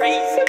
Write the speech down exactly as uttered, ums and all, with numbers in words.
Crazy.